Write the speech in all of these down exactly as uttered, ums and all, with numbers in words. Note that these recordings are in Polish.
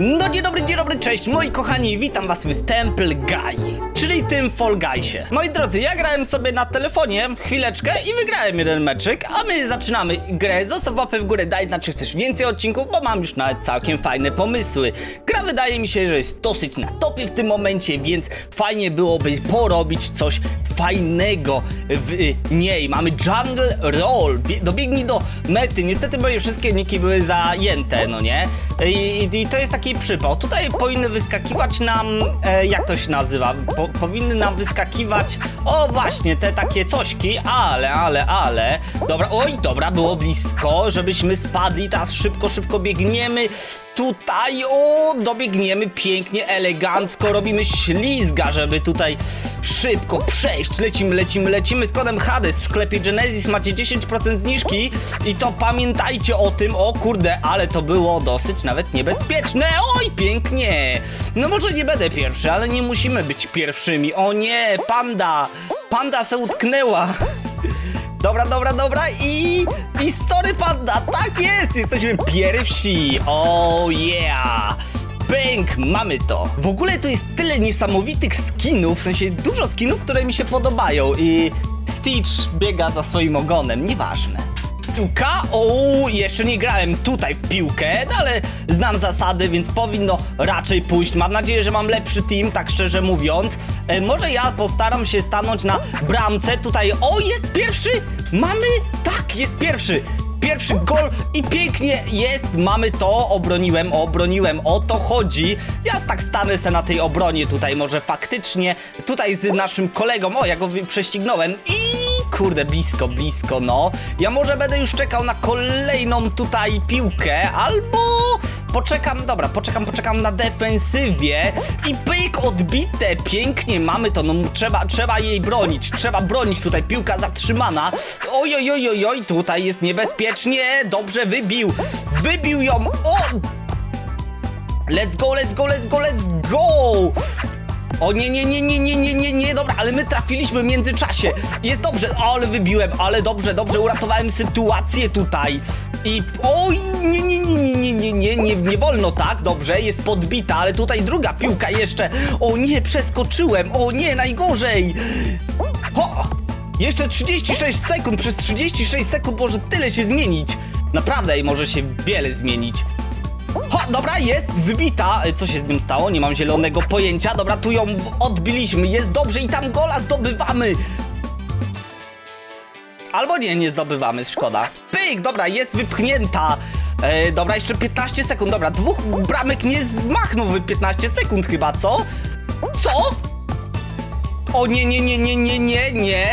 No dzień dobry, dzień dobry, cześć moi kochani, witam was w Stumble Guy, czyli tym Fall Guysie. Moi drodzy, ja grałem sobie na telefonie chwileczkę i wygrałem jeden meczyk, a my zaczynamy grę. Zostaw łapę w górę, daj znać, czy chcesz więcej odcinków, bo mam już nawet całkiem fajne pomysły. Gra wydaje mi się, że jest dosyć na topie w tym momencie, więc fajnie byłoby porobić coś fajnego w niej. Mamy Jungle Roll, dobiegnij do mety, niestety moje wszystkie niki były zajęte, no nie? I, i to jest taki przypał. Tutaj powinny wyskakiwać nam, e, jak to się nazywa, po, powinny nam wyskakiwać, o właśnie, te takie cośki, ale, ale, ale, dobra, oj, dobra, było blisko, żebyśmy spadli, teraz szybko, szybko biegniemy, tutaj, o, dobiegniemy pięknie, elegancko, robimy ślizga, żeby tutaj szybko przejść, lecimy, lecimy, lecimy, z kodem Hades w sklepie Genesis macie dziesięć procent zniżki i to pamiętajcie o tym, o kurde, ale to było dosyć nawet niebezpieczne. Oj, pięknie! No może nie będę pierwszy, ale nie musimy być pierwszymi. O nie, panda! Panda se utknęła. Dobra, dobra, dobra i... I sorry panda, tak jest! Jesteśmy pierwsi! O yeah! Bęk, mamy to! W ogóle to jest tyle niesamowitych skinów, w sensie dużo skinów, które mi się podobają i... Stitch biega za swoim ogonem, nieważne. Piłka? Ouu, jeszcze nie grałem tutaj w piłkę, no ale znam zasady, więc powinno raczej pójść. Mam nadzieję, że mam lepszy team, tak szczerze mówiąc. E, może ja postaram się stanąć na bramce tutaj. O, jest pierwszy! Mamy? Tak, jest pierwszy! Pierwszy gol i pięknie jest, mamy to, obroniłem, obroniłem, o to chodzi. Ja tak stanę se na tej obronie tutaj, może faktycznie, tutaj z naszym kolegą, o ja go prześcignąłem i... Kurde, blisko, blisko, no. Ja może będę już czekał na kolejną tutaj piłkę, albo poczekam, dobra, poczekam, poczekam na defensywie i pyk, odbite, pięknie, mamy to, no trzeba, trzeba jej bronić, trzeba bronić tutaj, piłka zatrzymana. Oj, oj, oj, oj, oj, tutaj jest niebezpiecznie, dobrze wybił, wybił ją, o! Let's go, let's go, let's go, let's go! O nie, nie, nie, nie, nie, nie, nie, nie, dobra, ale my trafiliśmy w międzyczasie. Jest dobrze, ale wybiłem, ale dobrze, dobrze, uratowałem sytuację tutaj. I, oj, nie, nie, nie, nie, nie, nie, nie, nie, nie wolno tak, dobrze, jest podbita, ale tutaj druga piłka jeszcze. O nie, przeskoczyłem, o nie, najgorzej. Ho, jeszcze trzydzieści sześć sekund, przez trzydzieści sześć sekund może tyle się zmienić. Naprawdę może się wiele zmienić. Ho, dobra, jest wybita. Co się z nim stało? Nie mam zielonego pojęcia. Dobra, tu ją odbiliśmy. Jest dobrze i tam gola zdobywamy. Albo nie, nie zdobywamy, szkoda. Pyk, dobra, jest wypchnięta. E, dobra, jeszcze piętnaście sekund. Dobra, dwóch bramek nie zmachnął w piętnaście sekund chyba, co? Co? O nie, nie, nie, nie, nie, nie, nie.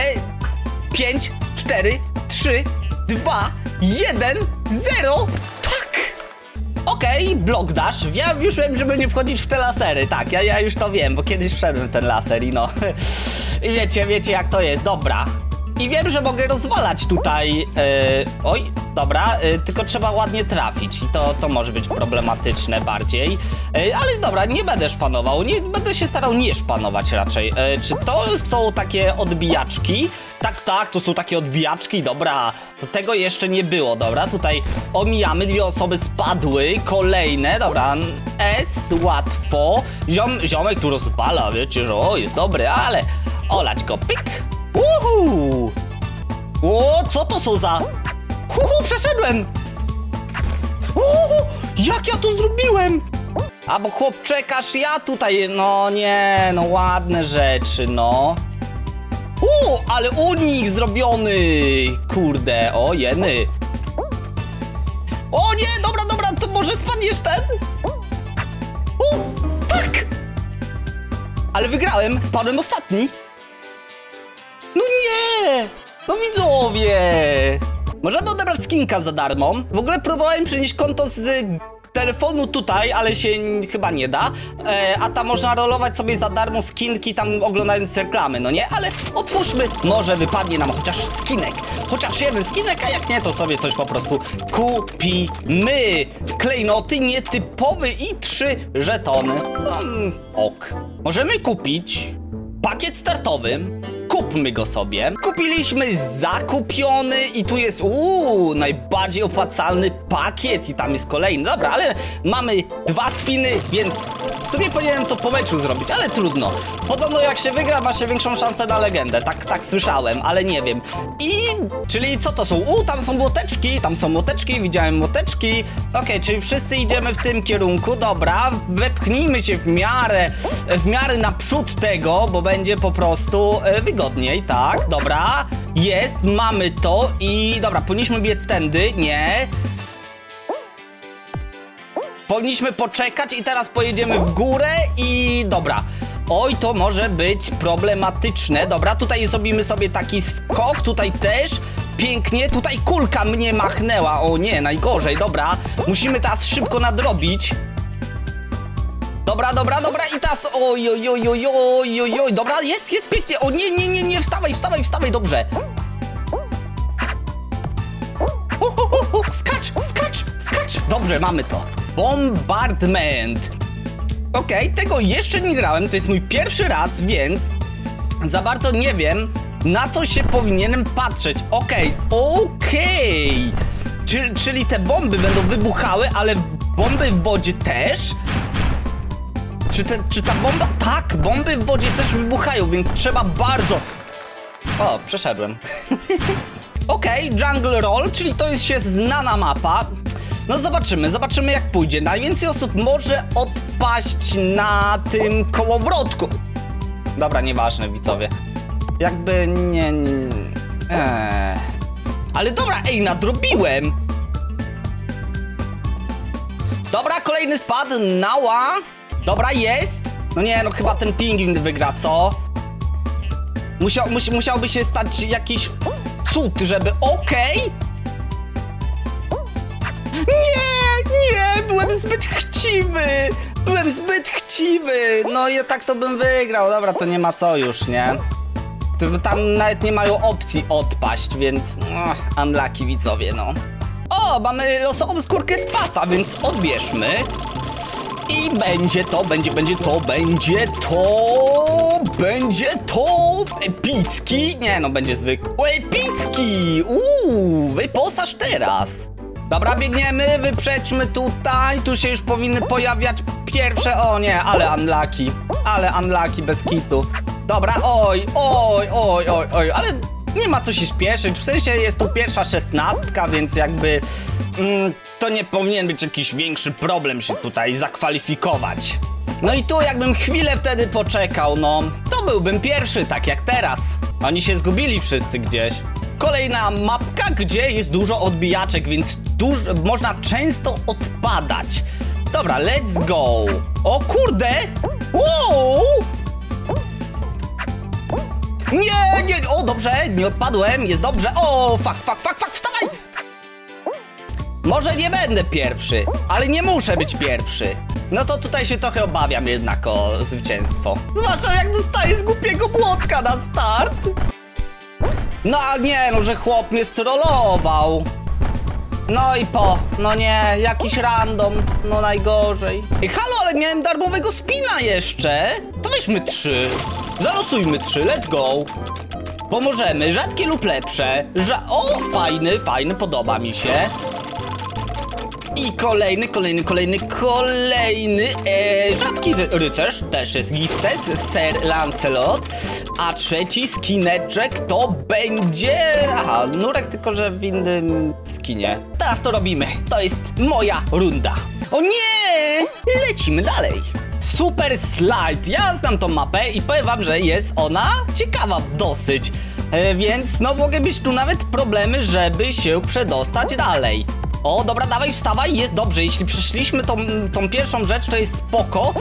pięć, cztery, trzy, dwa, jeden, zero. Okej, okay, blok dasz. Ja już wiem, żeby nie wchodzić w te lasery. Tak, ja, ja już to wiem, bo kiedyś wszedłem w ten laser i no... I wiecie, wiecie jak to jest, dobra. I wiem, że mogę rozwalać tutaj... Yy, oj, dobra, yy, tylko trzeba ładnie trafić i to, to może być problematyczne bardziej. Yy, ale dobra, nie będę szpanował, nie, będę się starał nie szpanować raczej. Yy, czy to są takie odbijaczki? Tak, tak, to są takie odbijaczki, dobra. To tego jeszcze nie było, dobra. Tutaj omijamy, dwie osoby spadły, kolejne, dobra. S, łatwo. Ziom, ziomek tu rozwala, wiecie, że o, jest dobry, ale... Olać go, pik. Uhu! O, co to są za... Uhu, przeszedłem! Uhu, jak ja to zrobiłem? A bo chłop, czekasz, ja tutaj... No nie, no ładne rzeczy, no. Uuu, ale unik zrobiony! Kurde, o jeny. O nie, dobra, dobra, to może spadniesz ten? Uuu, tak! Ale wygrałem, spadłem ostatni. No nie! No widzowie! Możemy odebrać skinka za darmo. W ogóle próbowałem przenieść konto z telefonu tutaj, ale się chyba nie da. E, a tam można rolować sobie za darmo skinki, tam oglądając reklamy, no nie? Ale otwórzmy, może wypadnie nam chociaż skinek. Chociaż jeden skinek, a jak nie, to sobie coś po prostu kupimy. Klejnoty nietypowy i trzy żetony. Um, ok. Możemy kupić pakiet startowy. Kup kupmy go sobie. Kupiliśmy zakupiony i tu jest uuu, najbardziej opłacalny pakiet i tam jest kolejny. Dobra, ale mamy dwa spiny, więc w sumie powinienem to po meczu zrobić, ale trudno. Podobno jak się wygra, ma się większą szansę na legendę. Tak, tak słyszałem, ale nie wiem. I... czyli co to są? U, tam są młoteczki, tam są młoteczki, widziałem młoteczki. Okej, okay, czyli wszyscy idziemy w tym kierunku, dobra. Wepchnijmy się w miarę, w miarę naprzód tego, bo będzie po prostu wygodniej, tak, dobra. Jest, mamy to i dobra, powinniśmy biec tędy, nie. Powinniśmy poczekać i teraz pojedziemy w górę i dobra. Oj, to może być problematyczne. Dobra, tutaj zrobimy sobie taki skok, tutaj też. Pięknie, tutaj kulka mnie machnęła. O nie, najgorzej, dobra. Musimy teraz szybko nadrobić. Dobra, dobra, dobra i teraz... Oj, oj, oj, oj, oj, oj, oj. Dobra, jest, jest pięknie. O nie, nie, nie, nie, wstawaj, wstawaj, wstawaj, dobrze. O, o, o, o, skacz, skacz, skacz. Dobrze, mamy to. Bombardment. Okej, okay, tego jeszcze nie grałem, to jest mój pierwszy raz, więc za bardzo nie wiem, na co się powinienem patrzeć. Okej, okay, okej. Okay. Czyli, czyli te bomby będą wybuchały, ale bomby w wodzie też? Czy, te, czy ta bomba... Tak, bomby w wodzie też wybuchają, więc trzeba bardzo... O, przeszedłem. Okej, okay, Jungle Roll, czyli to jest się znana mapa. No zobaczymy, zobaczymy jak pójdzie. Najwięcej osób może odpaść na tym kołowrotku. Dobra, nieważne widzowie. Jakby nie... nie eee. Ale dobra, ej, nadrobiłem. Dobra, kolejny spad, nała. Dobra, jest. No nie, no chyba ten pingwin wygra, co? Musiał, mus, musiałby się stać jakiś cud, żeby... Okej. Okay. Nie, nie, byłem zbyt chciwy, byłem zbyt chciwy, no i tak to bym wygrał, dobra, to nie ma co już, nie? Tam nawet nie mają opcji odpaść, więc, oh, unlucky widzowie, no. O, mamy losową skórkę z pasa, więc odbierzmy i będzie to, będzie, będzie to, będzie to, będzie to epicki, nie no, będzie zwykły epicki, uuu, wyposaż teraz. Dobra, biegniemy, wyprzedźmy tutaj, tu się już powinny pojawiać pierwsze, o nie, ale unlucky, ale unlucky bez kitu. Dobra, oj, oj, oj, oj, oj, ale nie ma co się śpieszyć, w sensie jest tu pierwsza szesnastka, więc jakby mm, to nie powinien być jakiś większy problem się tutaj zakwalifikować. No i tu jakbym chwilę wtedy poczekał, no, to byłbym pierwszy, tak jak teraz. Oni się zgubili wszyscy gdzieś. Kolejna mapka, gdzie jest dużo odbijaczek, więc dużo, można często odpadać. Dobra, let's go. O kurde! Wow! Nie, nie, o dobrze, nie odpadłem, jest dobrze. O, fuck, fuck, fuck, fuck, wstawaj! Może nie będę pierwszy, ale nie muszę być pierwszy. No to tutaj się trochę obawiam jednak o zwycięstwo. Zwłaszcza jak dostaję z głupiego młotka na start. No a nie, no że chłop mnie strollował. No i po, no nie, jakiś random, no najgorzej. Ej, halo, ale miałem darmowego spina jeszcze. To weźmy trzy, zalosujmy trzy, let's go. Pomożemy, rzadkie lub lepsze. Rza o, fajny, fajny, podoba mi się. I kolejny, kolejny, kolejny, kolejny e, rzadki ry rycerz, też jest giftes, Sir Lancelot. A trzeci skineczek to będzie... Aha, nurek tylko, że w innym skinie. Teraz to robimy, to jest moja runda. O nie! Lecimy dalej. Super slide, ja znam tą mapę i powiem wam, że jest ona ciekawa dosyć. e, Więc no mogę mieć tu nawet problemy, żeby się przedostać dalej. O, dobra, dawaj, wstawaj, jest dobrze. Jeśli przeszliśmy tą, tą pierwszą rzecz, to jest spoko.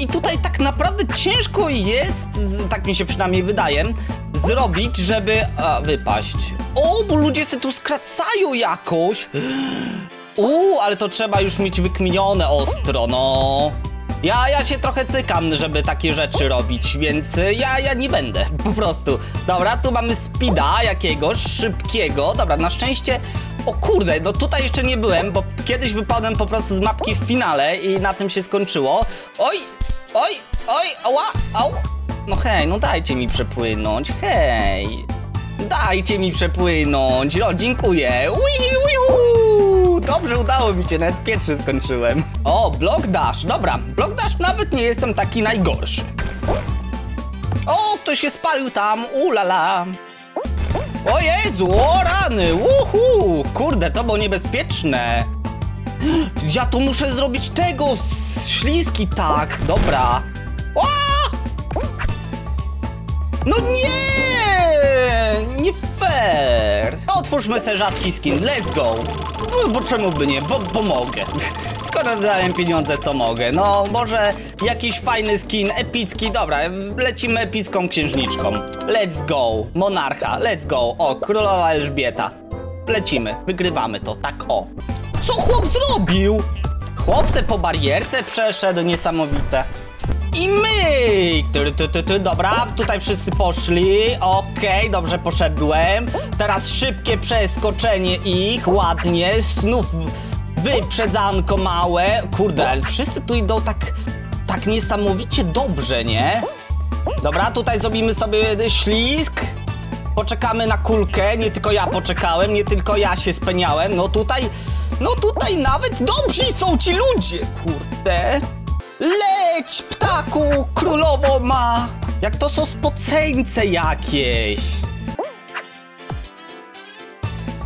I tutaj tak naprawdę ciężko jest, tak mi się przynajmniej wydaje, zrobić, żeby... A, wypaść. O, bo ludzie się tu skracają jakoś. Uuu, ale to trzeba już mieć wykminione ostro, no. Ja, ja się trochę cykam, żeby takie rzeczy robić, więc ja, ja nie będę, po prostu. Dobra, tu mamy speeda jakiegoś, szybkiego. Dobra, na szczęście... O kurde, no tutaj jeszcze nie byłem, bo kiedyś wypadłem po prostu z mapki w finale i na tym się skończyło. Oj, oj, oj, ała, au, No hej, no dajcie mi przepłynąć, hej! Dajcie mi przepłynąć, no dziękuję! Uiuiu. Dobrze, udało mi się, nawet pierwszy skończyłem. O, block dash, dobra, block dash nawet nie jestem taki najgorszy. O, ktoś się spalił tam, ulala! O Jezu, o rany, uhu! Kurde, to było niebezpieczne. Ja tu muszę zrobić tego, śliski tak, dobra. O! No nie! Nie fair! Otwórzmy se rzadki skin, let's go! No, bo czemu by nie, bo, bo mogę. Skoro dałem pieniądze, to mogę. No, może jakiś fajny skin, epicki. Dobra, lecimy epicką księżniczką. Let's go! Monarcha, let's go! O, królowa Elżbieta. Lecimy, wygrywamy to, tak o. Co chłop zrobił? Chłop se po barierce przeszedł, niesamowite. I my! Ty, ty, ty, ty. Dobra, tutaj wszyscy poszli. Okej, okay, dobrze poszedłem. Teraz szybkie przeskoczenie ich, ładnie. Znów wyprzedzanko małe. Kurde, ale wszyscy tu idą tak, tak niesamowicie dobrze, nie? Dobra, tutaj zrobimy sobie ślizg. Poczekamy na kulkę. Nie tylko ja poczekałem, nie tylko ja się speniałem. No tutaj, no tutaj nawet dobrzy są ci ludzie. Kurde. Leć, ptaku, królowo ma! Jak to są spoceńce jakieś!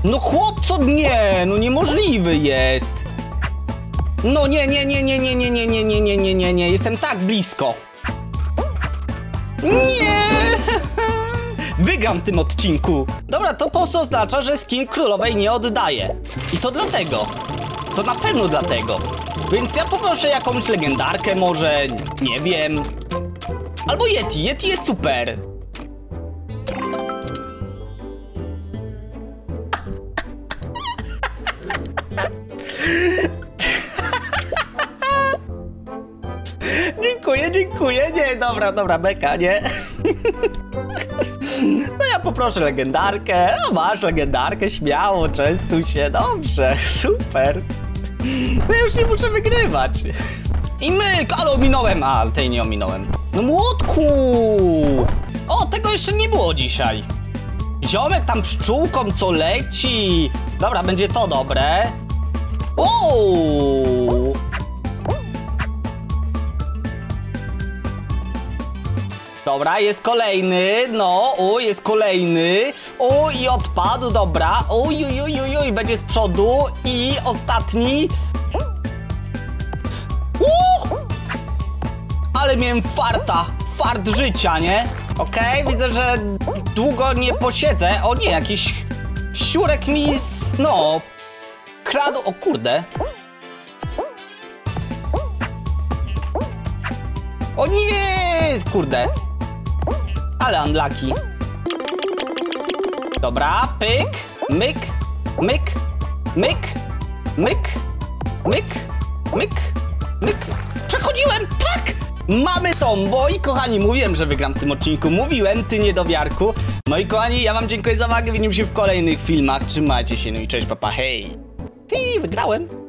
No chłopco, nie, no niemożliwy jest! No nie, nie, nie, nie, nie, nie, nie, nie, nie, nie, nie, nie, nie, jestem tak blisko! Nie! Wygram w tym odcinku! Dobra, to po prostu oznacza, że skin królowej nie oddaje. I to dlatego. To na pewno dlatego. Więc ja poproszę jakąś legendarkę może, nie wiem. Albo Yeti, Yeti jest super. Dziękuję, dziękuję. Nie, dobra, dobra, beka, nie? No ja poproszę legendarkę. No masz legendarkę, śmiało, częstuj się. Dobrze, super. No ja już nie muszę wygrywać. I myk, ale ominąłem. A, tej nie ominąłem. No młotku! O, tego jeszcze nie było dzisiaj. Ziomek tam pszczółką co leci. Dobra, będzie to dobre. Ooo! Dobra, jest kolejny, no, o, jest kolejny, o, i odpadł, dobra, uj, uj, uj, uj, uj, będzie z przodu i ostatni. Uuu! Ale miałem farta, fart życia, nie? Okej, okay, widzę, że długo nie posiedzę, o nie, jakiś siurek mi, no, kradł, o kurde. O nie, kurde. Ale unlucky. Dobra, pyk, myk, myk, myk, myk, myk, myk, myk. Przechodziłem, tak! Mamy to, bo i kochani, mówiłem, że wygram w tym odcinku. Mówiłem, ty niedowiarku. No i kochani, ja wam dziękuję za uwagę. Widzimy się w kolejnych filmach. Trzymajcie się, no i cześć, papa, hej. Ty, wygrałem.